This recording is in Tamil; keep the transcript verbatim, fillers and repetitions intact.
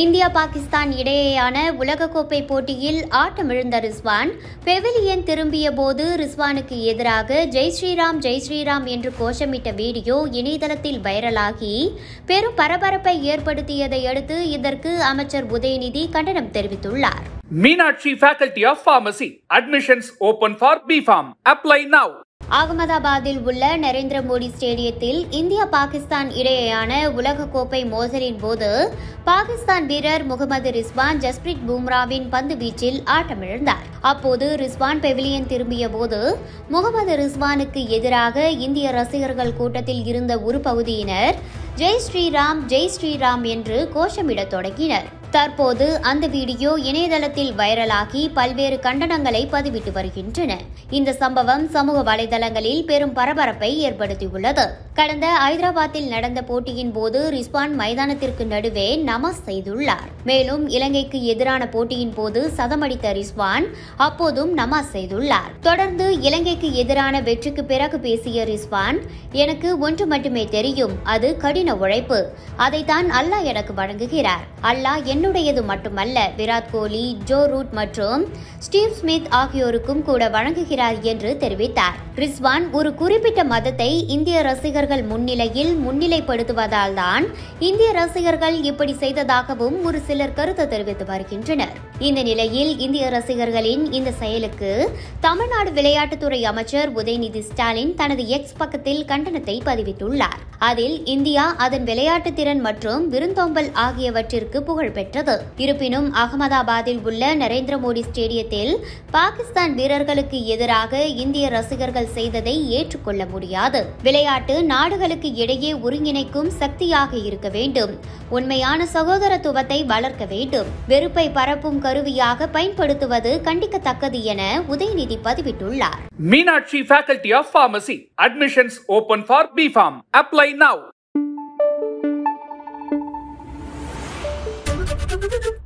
India Pakistan இடையேயான உலகக்கோப்பை போட்டியில் ஆட்டமிழந்த ரிஸ்வான் பெவிலியன் திரும்பிய போது ரிஸ்வானுக்கு எதிராக ஜெய் ஸ்ரீராம் ஜெய் ஸ்ரீராம் என்று கோஷமிட்ட வீடியோ இணையதளத்தில் வைரலாகி பெரும் பரபரப்பை ஏற்படுத்தியதை அடுத்து இதற்கு அமைச்சர் உதயநிதி கண்டனம் தெரிவித்துள்ளார். Meenakshi faculty of pharmacy admissions open for B Pharm apply now. அகமதாபாத்தில் உள்ள நரேந்திர மோடி ஸ்டேடியத்தில் இந்தியா பாகிஸ்தான் இடையேயான உலகக்கோப்பை மோதலின் போது பாகிஸ்தான் வீரர் முகமது ரிஸ்வான் ஜஸ்பிரிட் பும்ராவின் பந்து வீச்சில் ஆட்டமிழந்தார். அப்போது ரிஸ்வான் பெவிலியன் திரும்பிய போது முகமது ரிஸ்வானுக்கு எதிராக இந்திய ரசிகர்கள் கூட்டத்தில் இருந்த ஒரு பகுதியினர் ஜெய் ஸ்ரீராம் ஜெய் ஸ்ரீராம் என்று கோஷமிடத் தொடங்கினர். தற்போது அந்த வீடியோ இணையதளத்தில் வைரலாகி பல்வேறு கண்டனங்களை பதிவிட்டு வருகின்றன. இந்த சம்பவம் சமூக வலைதளங்களில் பெரும் பரபரப்பை ஏற்படுத்தியுள்ளது. கடந்த ஐதராபாத்தில் நடந்த போட்டியின் போது ரிஸ்வான் மைதானத்திற்கு நடுவே நமஸ் செய்துள்ளார். மேலும் இலங்கைக்கு எதிரான போட்டியின் போது சதமடித்த ரிஸ்வான் அப்போதும் நமஸ் செய்துள்ளார். தொடர்ந்து இலங்கைக்கு எதிரான வெற்றிக்கு பிறகு பேசிய ரிஸ்வான், எனக்கு ஒன்று மட்டுமே தெரியும், அது கடின உழைப்பு. அதைத்தான் அல்லாஹ் எனக்கு வழங்குகிறார். அல்லாஹ் என்ன என்னுடையது மட்டுமல்ல, விராட் கோலி, ஜோ ரூட் மற்றும் ஸ்டீவ் ஸ்மித் ஆகியோருக்கும் கூட வழங்குகிறார் என்று தெரிவித்தார். ரிஸ்வான் ஒரு குறிப்பிட்ட மதத்தை இந்திய ரசிகர்கள் முன்னிலையில் முன்னிலைப்படுத்துவதால் தான் இந்திய ரசிகர்கள் இப்படி செய்ததாகவும் ஒரு சிலர் கருத்து தெரிவித்து வருகின்றனர். இந்த நிலையில் இந்திய ரசிகர்களின் இந்த செயலுக்கு தமிழ்நாடு விளையாட்டுத்துறை அமைச்சர் உதயநிதி ஸ்டாலின் தனது எக்ஸ் பக்கத்தில் கண்டனத்தை பதிவிட்டுள்ளார். அதில் இந்தியா அதன் விளையாட்டு திறன் மற்றும் விருந்தோம்பல் ஆகியவற்றிற்கு புகழ் பெற்றது. இருப்பினும் அகமதாபாத்தில் உள்ள நரேந்திர மோடி ஸ்டேடியத்தில் பாகிஸ்தான் வீரர்களுக்கு எதிராக இந்திய ரசிகர்கள் செய்ததை ஏற்றுக்கொள்ள முடியாது. விளையாட்டு நாடுகளுக்கு இடையே ஒருங்கிணைக்கும் சக்தியாக இருக்க வேண்டும். உண்மையான சகோதரத்துவத்தை வளர்க்க வேண்டும். வெறுப்பை பரப்பும் கருவியாக பயன்படுத்துவது கண்டிக்கத்தக்கது என உதயநிதி பதிவிட்டுள்ளார். Meenakshi faculty of pharmacy admissions open for B Pharm apply now.